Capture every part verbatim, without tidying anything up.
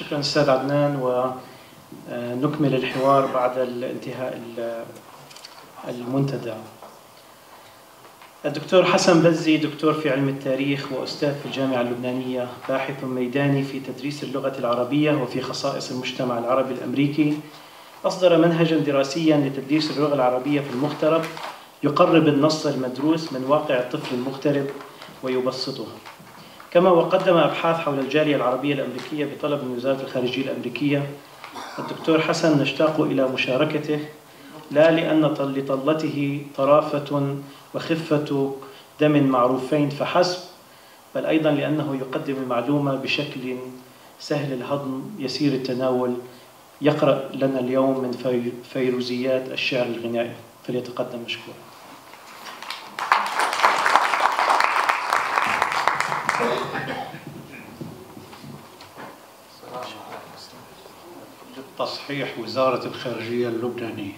شكرا أستاذ عدنان، ونكمل الحوار بعد الانتهاء المنتدى. الدكتور حسن بزي دكتور في علم التاريخ وأستاذ في الجامعة اللبنانية، باحث ميداني في تدريس اللغة العربية وفي خصائص المجتمع العربي الأمريكي، أصدر منهجا دراسيا لتدريس اللغة العربية في المغترب، يقرب النص المدروس من واقع الطفل المغترب ويبسطه، كما وقدم أبحاث حول الجالية العربية الأمريكية بطلب من وزارة الخارجية الأمريكية. الدكتور حسن نشتاق إلى مشاركته لا لأن لطلته طرافة وخفة دم معروفين فحسب، بل أيضا لأنه يقدم المعلومة بشكل سهل الهضم يسير التناول. يقرأ لنا اليوم من فيروزيات الشعر الغنائي، فليتقدم مشكورا. للتصحيح وزارة الخارجية اللبنانية.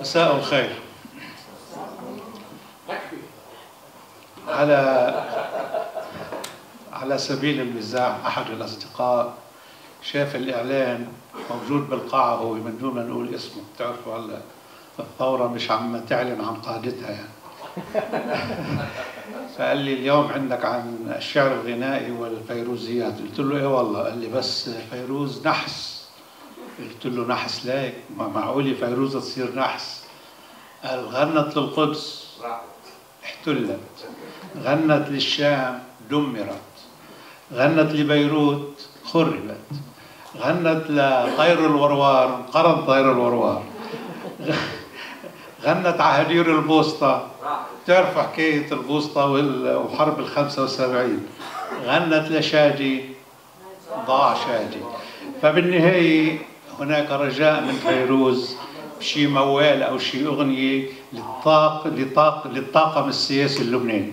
مساء الخير. على على سبيل المزاح، أحد الأصدقاء شاف الإعلان موجود بالقاعة، هو من دون ما نقول اسمه، بتعرفوا هلا الثورة مش عم تعلن عن قادتها يعني. فقال لي اليوم عندك عن الشعر الغنائي والفيروزيات، قلت له إيه والله، قال لي بس فيروز نحس، قلت له نحس ليك، ما معقولة فيروز تصير نحس. قال غنت للقدس احتلت، غنت للشام دمرت، غنت لبيروت خربت، غنت لطير الوروار انقرض طير الوروار، غنت عهدير البوسطة، بتعرف حكاية البوسطة وحرب ال خمسة وسبعين، غنت لشادي ضاع شادي. فبالنهاية هناك رجاء من فيروز بشي موال أو شي أغنية للطاق للطاق للطاقم السياسي اللبناني.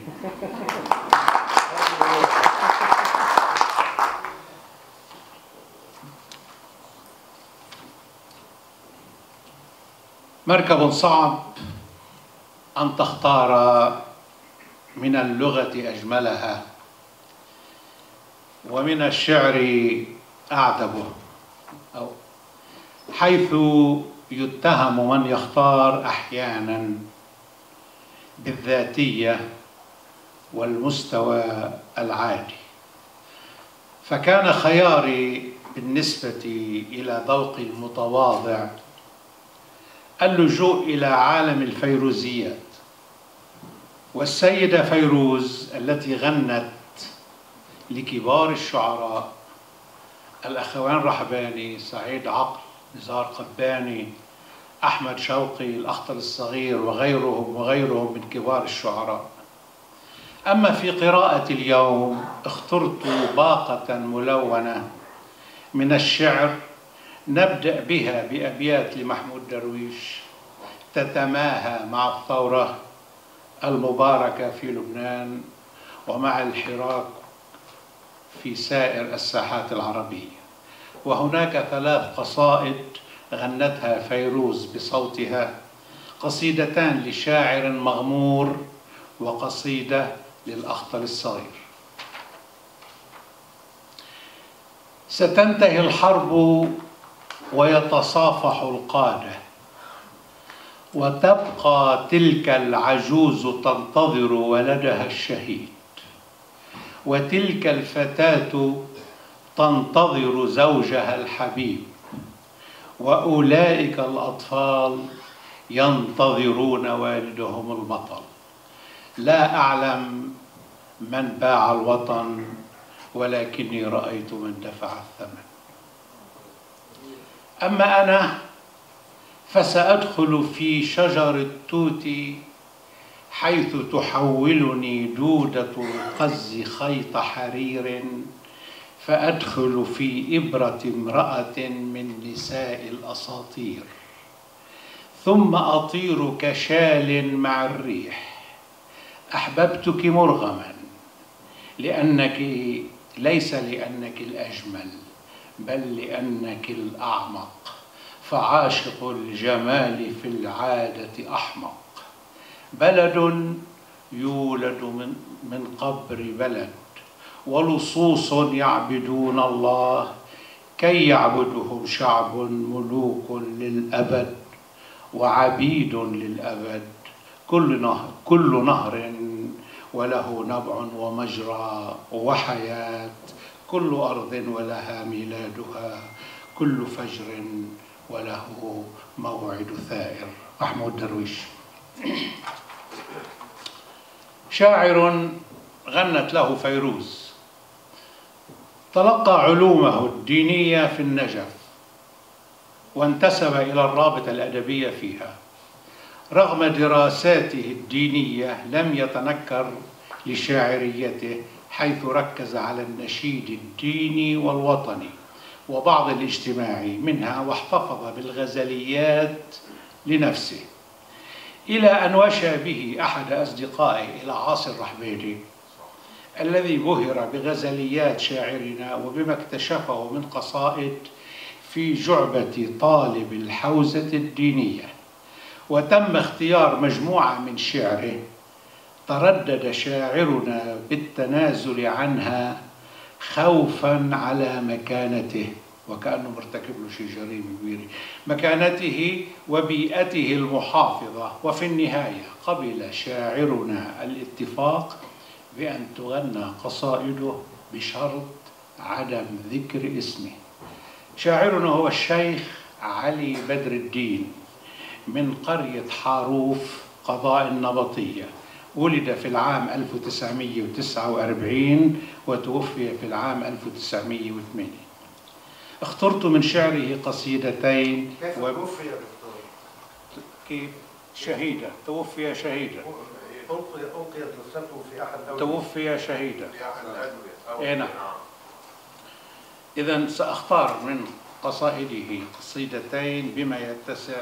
مركب صعب أن تختار من اللغة أجملها ومن الشعر أعذبه، أو حيث يتهم من يختار أحيانا بالذاتية والمستوى العالي. فكان خياري بالنسبة إلى ذوقي المتواضع اللجوء إلى عالم الفيروزيات، والسيدة فيروز التي غنت لكبار الشعراء الأخوان رحباني، سعيد عقل، نزار قباني، أحمد شوقي، الأخطل الصغير وغيرهم وغيرهم من كبار الشعراء. أما في قراءة اليوم اخترت باقة ملونة من الشعر نبدأ بها بأبيات لمحمود درويش تتماهى مع الثورة المباركة في لبنان ومع الحراك في سائر الساحات العربية. وهناك ثلاث قصائد غنتها فيروز بصوتها، قصيدتان لشاعر مغمور وقصيدة للأخطل الصغير. ستنتهي الحرب ويتصافح القادة، وتبقى تلك العجوز تنتظر ولدها الشهيد، وتلك الفتاة تنتظر زوجها الحبيب، وأولئك الأطفال ينتظرون والدهم البطل. لا أعلم من باع الوطن، ولكني رأيت من دفع الثمن. أما أنا فسأدخل في شجر التوت، حيث تحولني دودة القز خيط حرير، فأدخل في إبرة امرأة من نساء الأساطير، ثم أطير كشال مع الريح. أحببتك مرغما لأنك ليس لأنك الأجمل، بل لأنك الأعمق، فعاشق الجمال في العادة أحمق. بلد يولد من, من قبر بلد، ولصوص يعبدون الله كي يعبدهم شعب ملوك للأبد وعبيد للأبد. كل نهر, كل نهر وله نبع ومجرى وحياة، كل أرض ولها ميلادها، كل فجر وله موعد ثائر. محمود درويش. شاعر غنت له فيروز، تلقى علومه الدينية في النجف وانتسب إلى الرابطة الأدبية فيها. رغم دراساته الدينية لم يتنكر لشاعريته، حيث ركز على النشيد الديني والوطني وبعض الاجتماعي منها، واحتفظ بالغزليات لنفسه، إلى أن وشى به أحد أصدقائه إلى عاصي الرحباني الذي بهر بغزليات شاعرنا وبما اكتشفه من قصائد في جعبة طالب الحوزة الدينية، وتم اختيار مجموعة من شعره تردد شاعرنا بالتنازل عنها خوفاً على مكانته، وكأنه مرتكب له شيء جريمة كبيرة، مكانته وبيئته المحافظة. وفي النهاية قبل شاعرنا الاتفاق بأن تغنى قصائده بشرط عدم ذكر اسمه. شاعرنا هو الشيخ علي بدر الدين من قرية حاروف قضاء النبطية، ولد في العام ألف وتسعمئة وتسعة وأربعين وتوفي في العام ألف وتسعمئة وثمانين. اخترت من شعره قصيدتين. كيف و... توفي يا دكتور؟ كيف؟ شهيدة، توفي شهيدة. ألقيت رسالته في أحد الأدوية. توفي شهيدة. في أحد الأدوية. إيه نعم. إذا سأختار من قصائده قصيدتين بما يتسع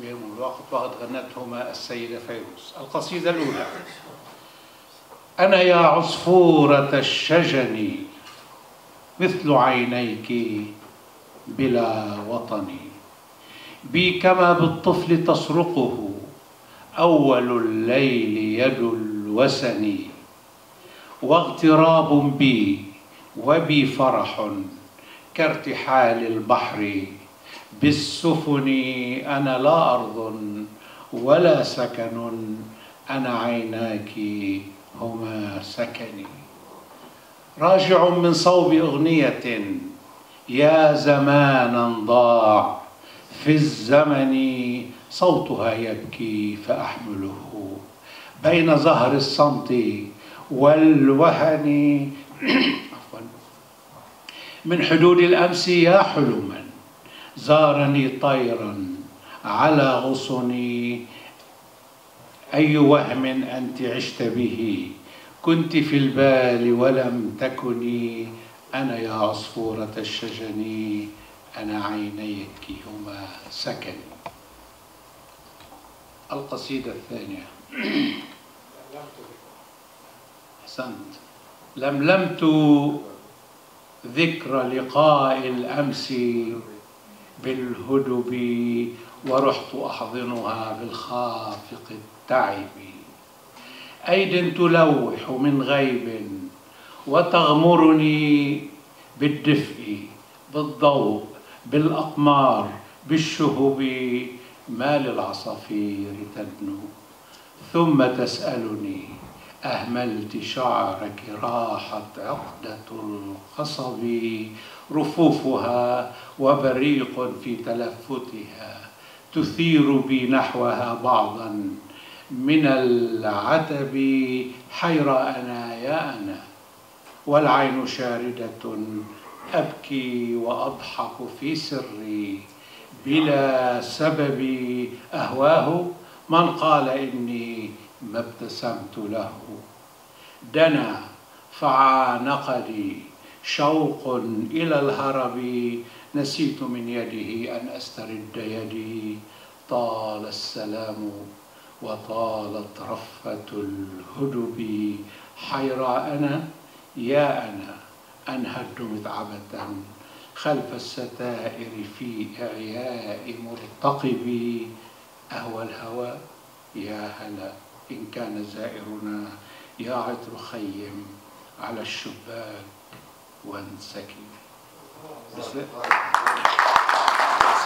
بهم الوقت، وقد غنتهما السيدة فيروز. القصيدة الأولى: أنا يا عصفورة الشجن مثل عينيك بلا وطني، بي كما بالطفل تسرقه أول الليل يد الوسن، واغتراب بي وبي فرح كارتحال البحر بالسفن، أنا لا أرض ولا سكن، أنا عيناك هما سكني. راجع من صوب أغنية يا زمانا ضاع في الزمن، صوتها يبكي فأحمله بين زهر الصمت والوهن، من حدود الأمس يا حلما زارني طيرا على غصني، أي وهم أنت عشت به كنت في البال ولم تكني، أنا يا عصفورة الشجن أنا عينيك هما سكن. القصيدة الثانية: أحسنت، لملمت ذكرى لقاء الأمس بالهدب، ورحت أحضنها بالخافق التعب، أيد تلوح من غيب وتغمرني بالدفء بالضوء بالأقمار بالشهب، ما للعصافير تدنو ثم تسألني أهملت شعرك، راحت عقدة القصب رفوفها وبريق في تلفتها، تثير بي نحوها بعضا من العتب، حير أنا يا أنا والعين شاردة أبكي وأضحك في سري بلا سبب، أهواه من قال إني ما ابتسمت له، دنا فعانقني شوق إلى الهرب، نسيت من يده أن أسترد يدي، طال السلام وطالت رفة الهدب، حيرى أنا يا أنا أنهد متعبة خلف الستائر في إعياء مرتقبي، أهوى الهوى يا هلا إن كان زائرنا، يا عطر خيم على الشباك وانسكب. بس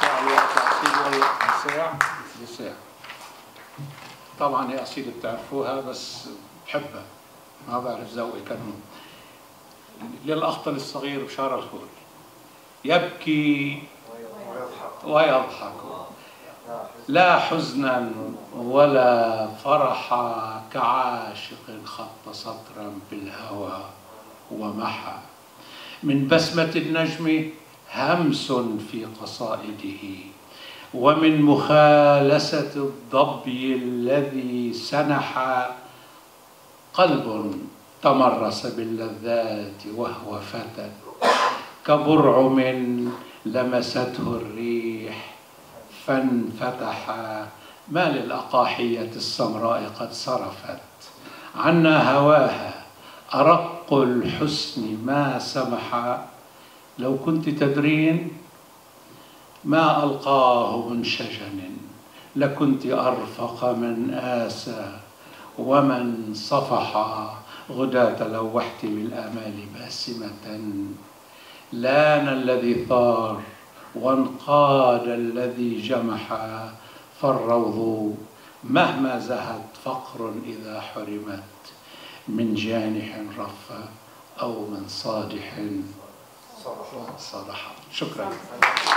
ساعة ولا تعصيب ولا ساعة لساعة. طبعا هي قصيدة بتعرفوها بس بحبها، ما بعرف ذوقي كانون. للأخطل الصغير بشارة الخوري. يبكي ويضحك لا حزنا ولا فرحا كعاشق خط سطرا بالهوى ومحى، من بسمة النجم همس في قصائده، ومن مخالسة الضبي الذي سنح قلب تمرس باللذات وهو فتى، كبرعم لمسته الريح فانفتح، ما للأقاحية السمراء قد صرفت عنا هواها، أرق الحسن ما سمح، لو كنت تدرين ما ألقاه من شجن، لكنت أرفق من آسى ومن صفح، غداة لوحت بالآمال باسمة، لان الذي ثار وانقاد الذي جمح، فالروض مهما زهت فقر إذا حرمت، من جانح رف أو من صادح صدح. شكرا.